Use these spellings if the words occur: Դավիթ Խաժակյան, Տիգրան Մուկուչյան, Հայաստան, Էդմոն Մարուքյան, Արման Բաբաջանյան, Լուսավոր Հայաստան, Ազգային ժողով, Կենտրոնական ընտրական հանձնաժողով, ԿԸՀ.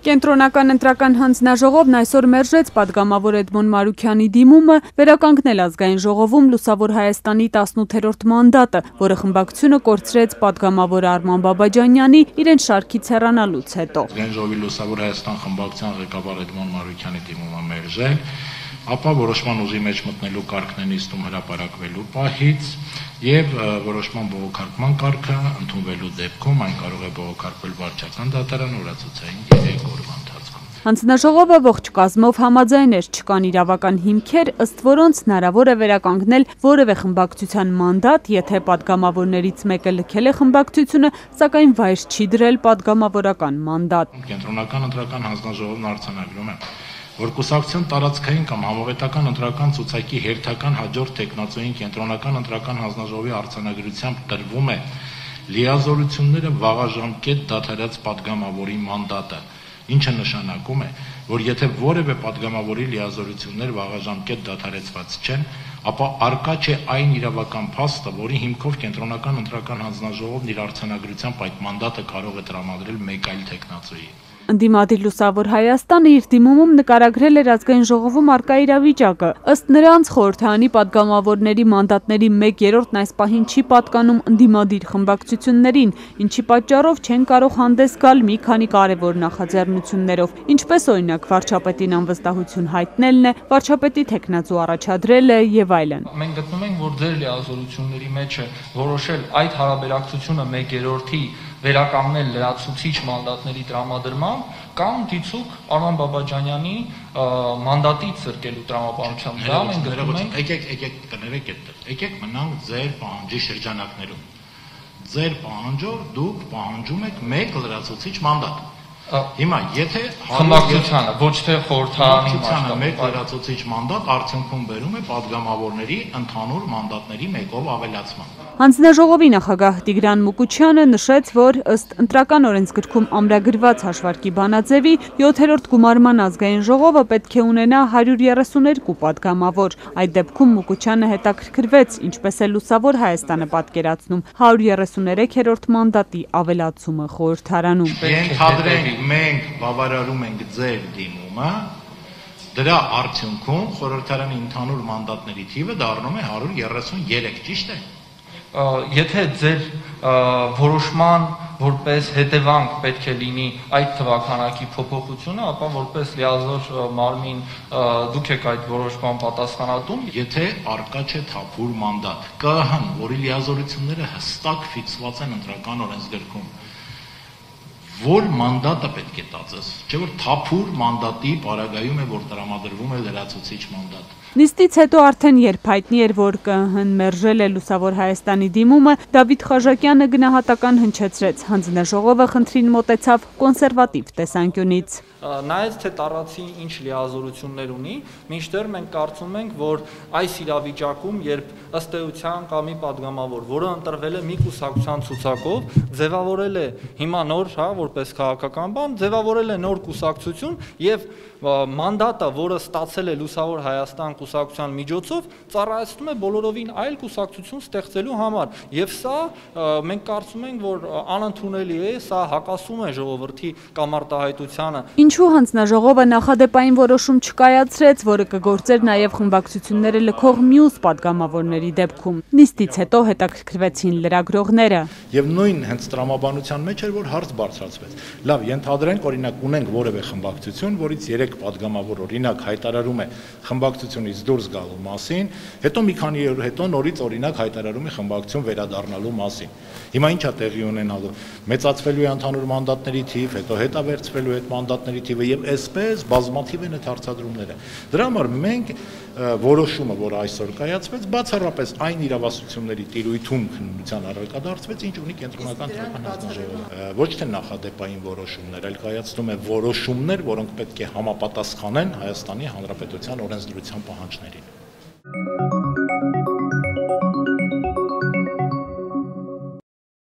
Կենտրոնական ընտրական հանձնաժողովն այսօր մերժեց պատգամավոր Էդմոն Մարուքյանի դիմումը վերականգնել ազգային ժողովում Լուսավոր Հայաստանի 18-րդ մանդատը, որը խմբակցությունը կորցրեց պատգամավոր Արման Բաբաջանյանի իրեն շարքից հեռանալուց հետո։ Ազգային ժողովի Լուսավոր Հայաստան խմբակցության ղեկավար Էդմոն Մարուքյանի դիմումը մերժել, ապա որոշման ուժի մեջ մտնելու կարգն է նիստում հրապարակվելու պահից եւ որոշման բողոքարկման կարգը ընդունվելու դեպքում այն կարող է բողոքարկվել վարչական դատարան օրացուցային 3 օրվա ընթացքում։ Հանձնաժողովը ողջ կազմով համաձայն էր, չկան իրավական հիմքեր, ըստ որոնց հնարավոր է վերականգնել որևէ խմբակցության մանդատ, եթե պատգամավորներից մեկը լքել է խմբակցությունը, սակայն վայր չի դրել պատգամավորական մանդատ։ Կենտրոնական ընտրական հանձնաժողովն արձանագրում է, որ կուսակցության տարածքային կամ համավետական ընտրական ցուցակի հերթական հաջորդ տեխնացուին կենտրոնական ընտրական հանձնաժողովի արձանագրությամբ տրվում է լիազորությունները վաղաժամկետ դադարած պատգամավորի մանդատը, ինչը նշանակում է, որ եթե որևէ պատգամավորի լիազորություններ վաղաժամկետ դադարեցված չեն, ապա արկա չէ այն իրավական փաստը, որի հիմքով կենտրոնական ընտրական հանձնաժողովն իր արձանագրությամբ այդ մանդատը կարող է տրամադրել մեկ այլ տեխնացուի։ Ընդդիմադիր Լուսավոր Հայաստանը իր դիմումում նկարագրել էր ազգային ժողովում առկա իրավիճակը։ Ըստ նրանց խորհրդարանի պատգամավորների մանդատների 1/3-ն այս պահին չի պատկանում ընդդիմադիր խմբակցություններին, ինչի պատճառով չեն կարող հանդես գալ մի քանի կարևոր նախաձեռնություններով, ինչպես օրինակ վարչապետին անվստահություն հայտնելն է, վարչապետի թեկնածու առաջադրելը եւ այլն։ Մենք գտնում ենք, որ ձեր լիազորությունների մեջ է որոշել այդ հարաբերակցությունը 1/3-ի վերականգնել լրացուցիչ մանդատների տրամադրմամբ կամ դիցուք Արման Բաբաջանյանի մանդատից զրկելու տրամաբանությամբ դա մենք գտնում ենք։ Եկեք կներեք այդտեղ։ Եկեք մնանք ձեր պահանջի շրջանակներում։ Ձեր պահանջով դուք պահանջում եք մեկ լրացուցիչ մանդատ։ Հիմա եթե խմբակցությանը ոչ թե խորհրդարանի մասնակցությունը մեկ լրացուցիչ մանդատ արդյունքում բերում է պատգամավորների ընդհանուր մանդատների մեկով ավելացման։ Հանձնաժողովի նախագահ Տիգրան Մուկուչյանը նշեց, որ ըստ ընտրական օրենսգրքում ամրագրված հաշվարկի բանաձևի 7-րդ գումարման ազգային ժողովը պետք է ունենա 132 պատգամավոր։ Այդ դեպքում Մուկուչյանը հետաքրքրվեց, ինչպես է Լուսավոր Հայաստանը պատկերացնում 133-րդ մանդատի ավելացումը խորհրդարանում։ Ենթադրենք, մենք բավարարում ենք ձեր դիմումը, դրա արդյունքում խորհրդարանի ընդհանուր մանդատների թիվը դառնում է 133, ճիշտ է։ Եթե ձեր որոշման որպես հետևանք պետք է լինի այդ թվականակի փոփոխությունը, ապա որպես լիազոր մարմին դուք եք այդ որոշման պատասխանատուն, եթե արկա չէ թափուր մանդատ, ԿՀ-ն, որի լիազորությունները հստակ ֆիքսված են ընտրական օրենսգրքում, որ մանդատը պետք է տածես, չէ՞ որ թափուր մանդատի պարագայում է, որ տրամադրվում է լրացուցիչ մանդատ։ Նիստից հետո արդեն երբ հայտնի էր, որ ԿՀ-ն մերժել է Լուսավոր Հայաստանի դիմումը, Դավիթ Խաժակյանը գնահատական հնչեցրեց, հանձնաժողովը խնդրին մոտեցավ կոնսերվատիվ տեսանկյունից։ Նայած թե տարածի ինչ լիազորություններ ունի, մինչդեռ մենք կարծում ենք, որ այս իրավիճակում, երբ ըստ էության կա մի պատգամավոր, որը ընտրվել է մի կուսակցության ցուցակով, ձևավորել է հիմա նոր, որպես քաղաքական բան, ձևավորել է նոր կուսակցություն եւ մանդատը, որը ստացել է Լուսավոր Հայաստան կուսակցության միջոցով, ծառայացնում է բոլորովին այլ կուսակցություն ստեղծելու համար։ Եվ սա մենք կարծում ենք, որ անընդունելի է, սա հակասում է ժողովրդի կամարտահայտությանը։ Ինչու հանձնաժողովը նախադեպային որոշում չկայացրեց, որը կգործեր նաեւ խմբակցությունները լքող մյուս պատգամավորների դեպքում։ Նիստից հետո հետաքրքրվեցին լրագրողները։ Եվ նույն հենց տրամաբանության մեջ էր, որ հարց բարձրացվեց։ Լավ, ենթադրենք, օրինակ ունենք որևէ խմբակցություն, որից 3 պատգամավոր օրինակ հայտարարում է խմբակցությունից դուրս գալու մասին, հետո մի քանի օր հետո նորից օրինակ հայտարարում է խմբակցություն վերադառնալու մասին։ Հիմա ի՞նչ է տեղի ունենալու։ Մեծացվելու է ընդհանուր մանդատների թիվ, հետո հետավերծվելու է այդ մանդատների թիվը եւ այսպես բազմաթիվ են այդ հարցադրումները։ Դրա համար մենք որոշումը, որ այսօր կայացվեց, բացառապես այն իրավասությունների տիրույթում քննության առարկադարձվեց, ինչ ունի կենտրոնական ընտրական հանձնաժողովը։ Ոչ թե նախադեպային որոշումներ, այլ կայացնում է որոշումներ, որոնք պետք է համապատասխանեն Հայաստանի Հանրապետության օրենսդրության պահանջներին։